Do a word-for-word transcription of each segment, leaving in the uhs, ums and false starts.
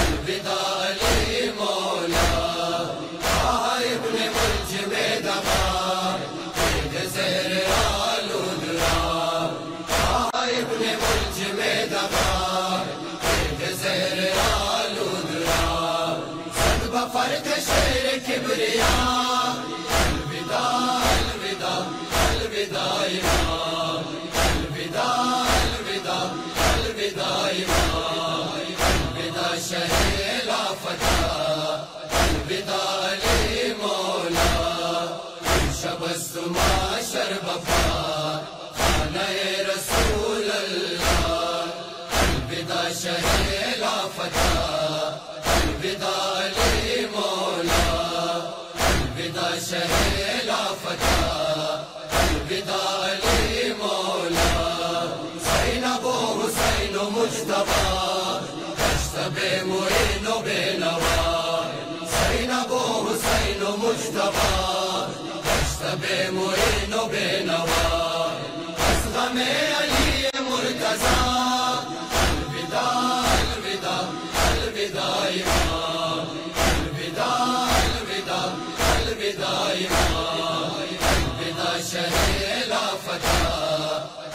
अलविदा अली मौला। इब्ने मुल्जमे दगा, ज़हर आलूदरा। इब्ने मुल्जमे दगा, ज़हर आलूदरा। सदबा फर्क शेर किबरिया, अलविदा अलविदा अलविदा इमाम। अलविदा अलविदा अलविदा इमाम। अलविदा शहेला फता, अलविदा अली मौला। शबस्त माशर वफा, खाने रसूल अल्लाह। अलविदा शहेला फता, अलविदा अली मौला। अलविदा शहेला फता, अलविदा अली मौला। ज़ैनब व हुसैन व मुज्तबा, दस्तबे मुईन व बेनवा। ज़ैनब व हुसैन व मुज्तबा, दस्तबे मुईन व बेनवा। असग़मे अली मुर्तज़ा, अलविदा अलविदा अलविदा इमाम। अलविदा अलविदा अलविदा इमाम। अलविदा शहेला फता,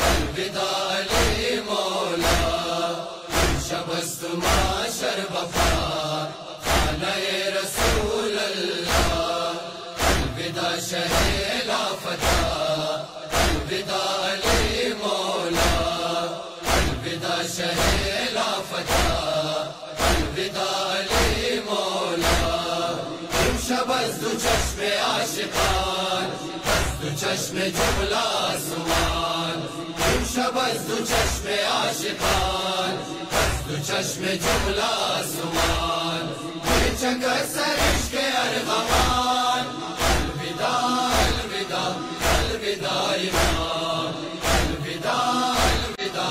अलविदा अली मौला। शबस्त माशर वफा, खाने रसूल अल्लाह। अलविदा शहेला फता, अलविदा अली मौला। अलविदा शहेला फता, अलविदा अली मौला। शबस्त चश्मे आशिकान, दस्तु चश्मे जुमला आसमान। शबस्त चश्मे आशिकान, दस्तु चश्मे जुमला आसमान। चकर सरिश के अरगवान, अलविदा अलविदा अलविदा इमाम। अलविदा अलविदा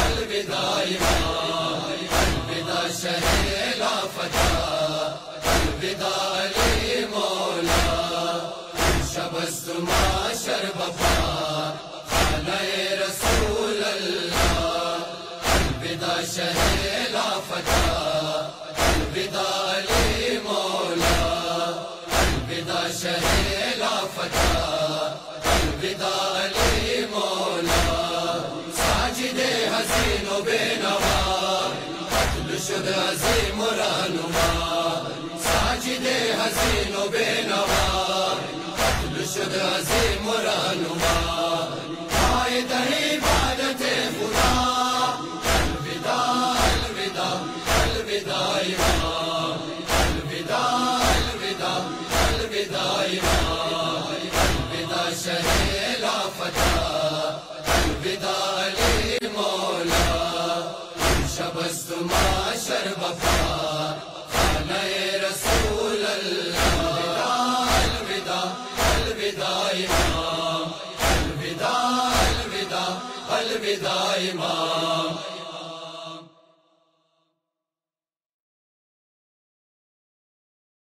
अलविदा इमाम। अलविदा शहेला फता, अलविदा अली मौला। शबस्त माशर वफा, खाने रसूल अल्लाह। अलविदा शहेला फता, अलविदा अली मौला। अलविदा शहेला फता, अलविदा अली मौला। साजिदे हसीन व बेनवा, कत्ल शुद अज़ीम रहनुमा। साजिदे हसीन व बेनवा, कत्ल शुद अज़ीम रहनुमा। आए दर इबादते खुदा, अलविदा अलविदा अलविदा इमाम। अलविदा अलविदा अलविदा इमाम। अलविदा शहेला फता, अलविदा अली मौला। तबस्सुम शर्वफा खाने रसूल अल्लाह अलविदा अलविदा इमाम अलविदा अलविदा अलविदा इमाम।